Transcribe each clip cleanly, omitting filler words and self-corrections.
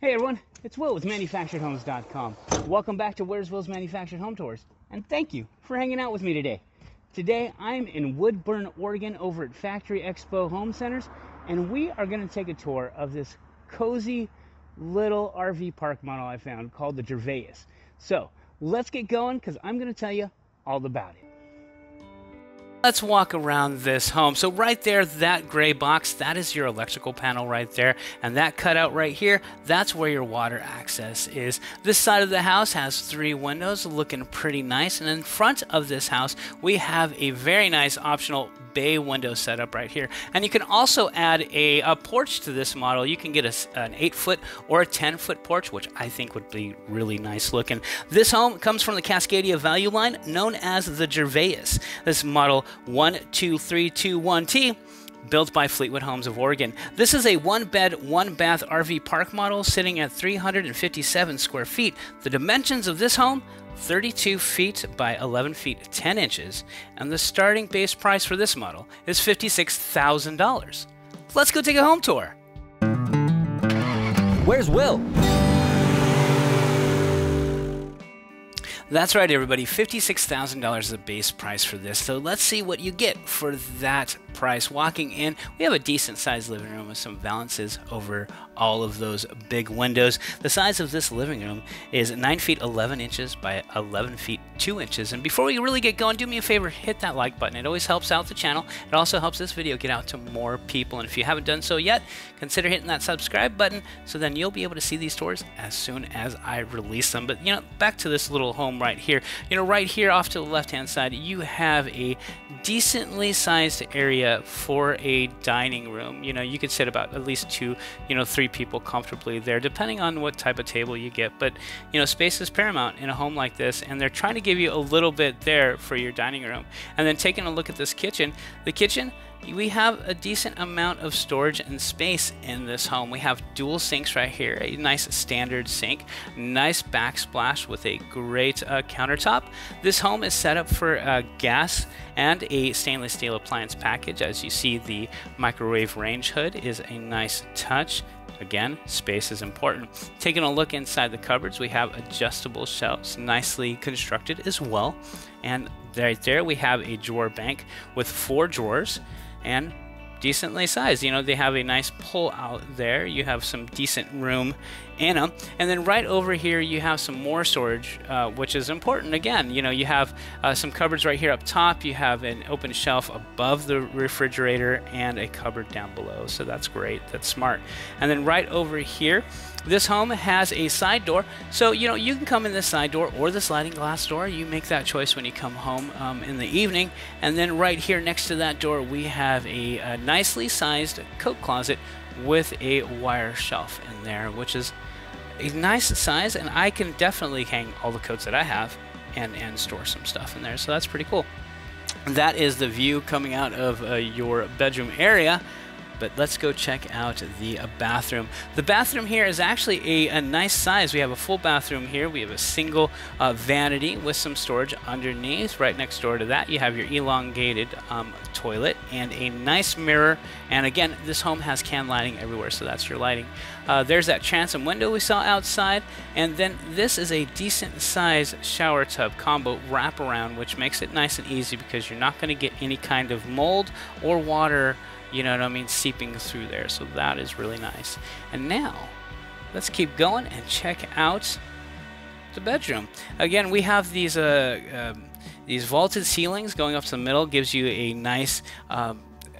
Hey everyone, it's Will with ManufacturedHomes.com. Welcome back to Where's Will's Manufactured Home Tours, and thank you for hanging out with me today. Today I'm in Woodburn, Oregon over at Factory Expo Home Centers, and we are going to take a tour of this cozy little RV park model I found called the Gervais. So let's get going because I'm going to tell you all about it. Let's walk around this home. So right there, that gray box, that is your electrical panel right there. And that cutout right here, that's where your water access is. This side of the house has three windows looking pretty nice. And in front of this house, we have a very nice optional bay window setup right here. And you can also add a porch to this model. You can get an 8-foot or a 10-foot porch, which I think would be really nice looking. This home comes from the Cascadia Value Line, known as the Gervais. This model 12321T, built by Fleetwood Homes of Oregon. This is a one-bed, one-bath RV park model sitting at 357 square feet. The dimensions of this home, 32 feet by 11 feet 10 inches, and the starting base price for this model is $56,000. Let's go take a home tour. Where's Will? That's right, everybody. $56,000 is the base price for this. So let's see what you get for that price. Walking in, we have a decent-sized living room with some valances over all of those big windows. The size of this living room is 9 feet 11 inches by 11 feet 2 inches. And before we really get going, do me a favor, hit that like button. It always helps out the channel. It also helps this video get out to more people. And if you haven't done so yet, consider hitting that subscribe button so then you'll be able to see these tours as soon as I release them. But, you know, back to this little home right here. You know, right here off to the left-hand side, you have a decently sized area for a dining room. You know, you could sit about at least two, you know, three people comfortably there, depending on what type of table you get. But, you know, space is paramount in a home like this, and they're trying to give you a little bit there for your dining room. And then taking a look at this kitchen, the kitchen, we have a decent amount of storage and space in this home. We have dual sinks right here, a nice standard sink, nice backsplash with a great countertop. This home is set up for gas and a stainless steel appliance package. As you see, the microwave range hood is a nice touch. Again, space is important. Taking a look inside the cupboards, we have adjustable shelves, nicely constructed as well. And right there, we have a drawer bank with 4 drawers and decently sized. You know, they have a nice pull out there. You have some decent room in them. And then right over here, you have some more storage, which is important. Again, you know, you have some cupboards right here up top. You have an open shelf above the refrigerator and a cupboard down below. So that's great. That's smart. And then right over here, this home has a side door. So, you know, you can come in this side door or the sliding glass door. You make that choice when you come home in the evening. And then right here next to that door, we have a nicely sized coat closet with a wire shelf in there, which is a nice size, and I can definitely hang all the coats that I have and store some stuff in there. So that's pretty cool. That is the view coming out of your bedroom area. But let's go check out the bathroom. The bathroom here is actually a nice size. We have a full bathroom here. We have a single vanity with some storage underneath. Right next door to that, you have your elongated toilet and a nice mirror. And again, this home has can lighting everywhere, so that's your lighting. There's that transom window we saw outside. And then this is a decent size shower tub combo wraparound, which makes it nice and easy because you're not gonna get any kind of mold or water, you know what I mean, seeping through there. So that is really nice. And now, let's keep going and check out the bedroom. Again, we have these vaulted ceilings going up to the middle. Gives you a nice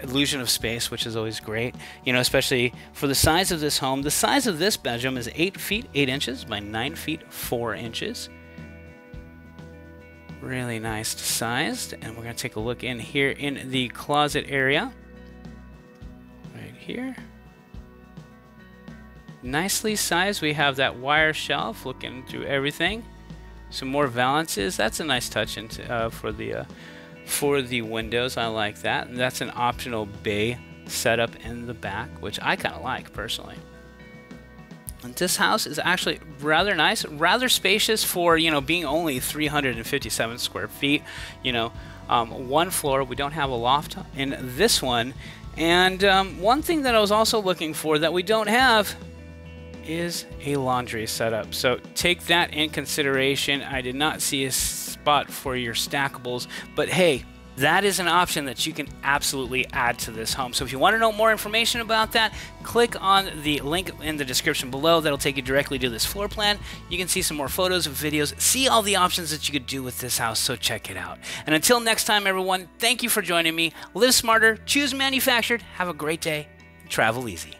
illusion of space, which is always great. You know, especially for the size of this home. The size of this bedroom is 8 feet 8 inches by 9 feet 4 inches. Really nice sized. And we're going to take a look in here in the closet area. Here, nicely sized. We have that wire shelf looking through everything. Some more valances. That's a nice touch into, for the windows. I like that. And that's an optional bay setup in the back, which I kind of like personally. And this house is actually rather nice, rather spacious for, you know, being only 357 square feet. You know, one floor. We don't have a loft in this one. And one thing that I was also looking for that we don't have is a laundry setup. So take that in consideration. I did not see a spot for your stackables, but hey, that is an option that you can absolutely add to this home. So if you want to know more information about that, click on the link in the description below. That'll take you directly to this floor plan. You can see some more photos and videos, see all the options that you could do with this house, so check it out. And until next time, everyone, thank you for joining me. Live smarter, choose manufactured, have a great day, and travel easy.